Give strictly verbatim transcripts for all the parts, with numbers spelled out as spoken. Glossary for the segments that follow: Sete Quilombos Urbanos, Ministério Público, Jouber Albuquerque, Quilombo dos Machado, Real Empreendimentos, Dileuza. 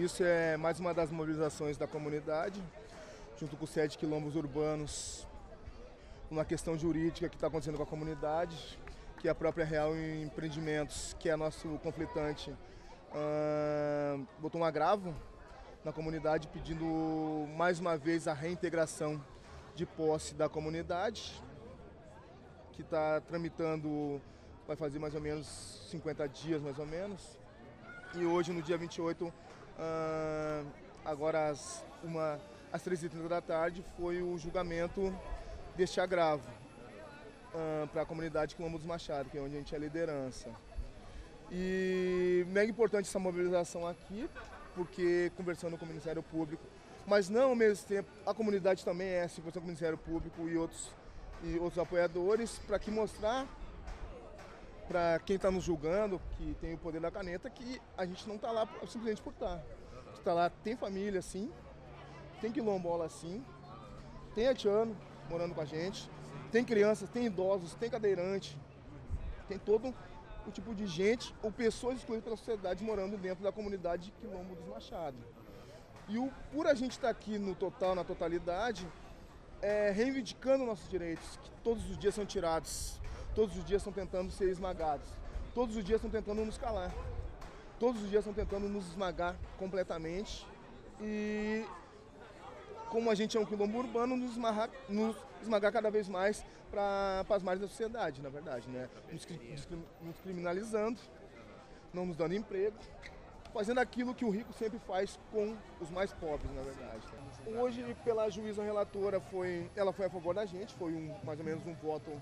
Isso é mais uma das mobilizações da comunidade, junto com os Sete Quilombos Urbanos, uma questão jurídica que está acontecendo com a comunidade, que é a própria Real Empreendimentos, que é nosso conflitante, hum, botou um agravo na comunidade pedindo mais uma vez a reintegração de posse da comunidade, que está tramitando, vai fazer mais ou menos cinquenta dias mais ou menos, e hoje no dia vinte e oito, Uh, agora às, às treze e trinta da tarde foi o julgamento deste agravo uh, para a comunidade Quilombo dos Machado, que é onde a gente é liderança. E mega importante essa mobilização aqui, porque conversando com o Ministério Público, mas não ao mesmo tempo, a comunidade também é se conversando com o Ministério Público e outros, e outros apoiadores, para que mostrar para quem está nos julgando, que tem o poder da caneta, que a gente não está lá simplesmente por estar. A gente está lá, tem família sim, tem quilombola sim, tem haitiano morando com a gente, tem crianças, tem idosos, tem cadeirante, tem todo o tipo de gente ou pessoas excluídas pela sociedade morando dentro da comunidade de Quilombo dos Machado. E o, por a gente estar tá aqui no total, na totalidade, é, reivindicando nossos direitos, que todos os dias são tirados. Todos os dias estão tentando ser esmagados. Todos os dias estão tentando nos calar. Todos os dias estão tentando nos esmagar completamente. E como a gente é um quilombo urbano, nos esmagar, nos esmagar cada vez mais para as margens da sociedade, na verdade, né? Nos, nos criminalizando, não nos dando emprego, fazendo aquilo que o rico sempre faz com os mais pobres, na verdade. Hoje, pela juíza relatora, foi, ela foi a favor da gente, foi um, mais ou menos um voto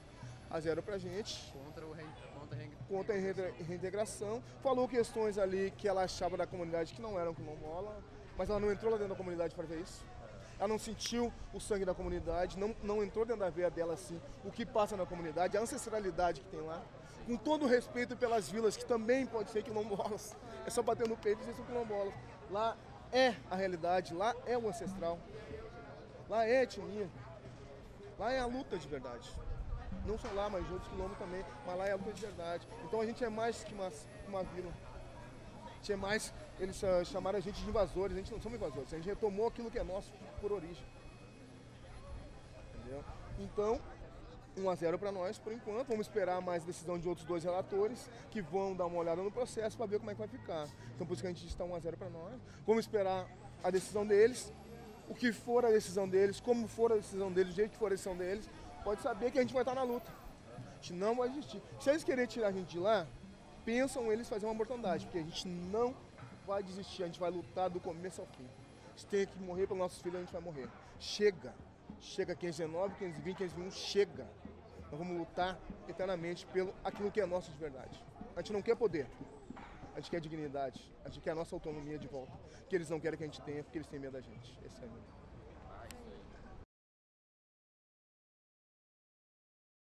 a zero pra gente. Contra, o re... Contra, re... Contra a reintegração. Falou questões ali que ela achava da comunidade que não eram quilombola, mas ela não entrou lá dentro da comunidade para ver isso. Ela não sentiu o sangue da comunidade, não, não entrou dentro da veia dela assim, o que passa na comunidade, a ancestralidade que tem lá. Com todo o respeito pelas vilas, que também pode ser quilombolas. É só bater no peito e dizer que são quilombolas. Lá é a realidade, lá é o ancestral. Lá é a etnia. Lá é a luta de verdade. Não só lá, mas outros quilômetros também, mas lá é a luta de verdade. Então a gente é mais que uma, uma vila. A gente é mais, eles chamaram a gente de invasores, a gente não somos invasores, a gente retomou aquilo que é nosso por origem. Entendeu? Então, um a zero para nós por enquanto, vamos esperar mais decisão de outros dois relatores que vão dar uma olhada no processo para ver como é que vai ficar. Então por isso que a gente está um a zero para nós, vamos esperar a decisão deles, o que for a decisão deles, como for a decisão deles, o jeito que for a decisão deles, pode saber que a gente vai estar na luta. A gente não vai desistir. Se eles querem tirar a gente de lá, pensam eles fazer uma mortandade, porque a gente não vai desistir, a gente vai lutar do começo ao fim. Se tem que morrer pelos nossos filhos, a gente vai morrer. Chega. Chega quinhentos e dezenove, quinhentos e vinte, quinhentos e vinte e um, chega. Nós vamos lutar eternamente pelo aquilo que é nosso de verdade. A gente não quer poder. A gente quer dignidade. A gente quer a nossa autonomia de volta. Que eles não querem que a gente tenha, porque eles têm medo da gente. Esse é o medo.